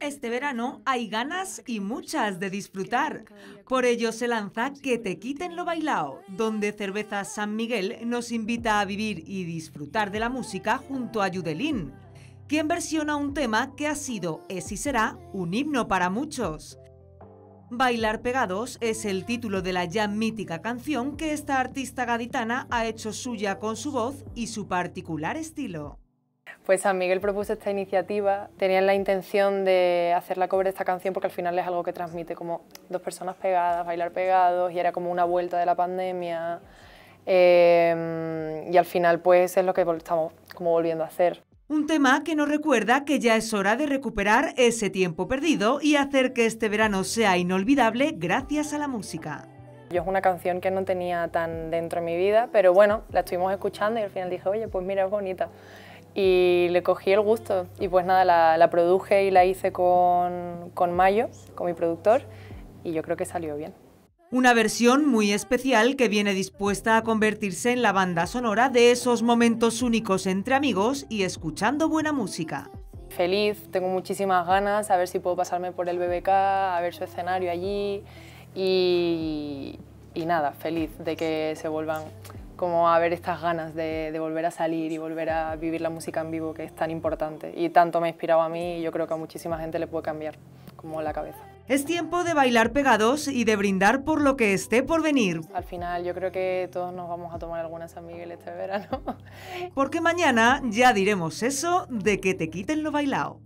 Este verano hay ganas y muchas de disfrutar. Por ello se lanza Que te quiten lo bailao, donde Cerveza San Miguel nos invita a vivir y disfrutar de la música junto a Judeline, quien versiona un tema que ha sido, es y será, un himno para muchos. Bailar pegados es el título de la ya mítica canción que esta artista gaditana ha hecho suya con su voz y su particular estilo. Pues San Miguel propuso esta iniciativa, tenían la intención de hacer la cover de esta canción porque al final es algo que transmite como dos personas pegadas, bailar pegados, y era como una vuelta de la pandemia, y al final pues es lo que estamos como volviendo a hacer. Un tema que nos recuerda que ya es hora de recuperar ese tiempo perdido y hacer que este verano sea inolvidable gracias a la música. Yo es una canción que no tenía tan dentro de mi vida, pero bueno, la estuvimos escuchando y al final dije, oye, pues mira, es bonita. Y le cogí el gusto y pues nada, la produje y la hice con Mayo, con mi productor, y yo creo que salió bien. Una versión muy especial que viene dispuesta a convertirse en la banda sonora de esos momentos únicos entre amigos y escuchando buena música. Feliz, tengo muchísimas ganas, a ver si puedo pasarme por el BBK, a ver su escenario allí y nada, feliz de que se vuelvan como a ver estas ganas de volver a salir y volver a vivir la música en vivo, que es tan importante y tanto me ha inspirado a mí, y yo creo que a muchísima gente le puede cambiar como la cabeza. Es tiempo de bailar pegados y de brindar por lo que esté por venir. Al final yo creo que todos nos vamos a tomar alguna San Miguel este verano. Porque mañana ya diremos eso de que te quiten lo bailao.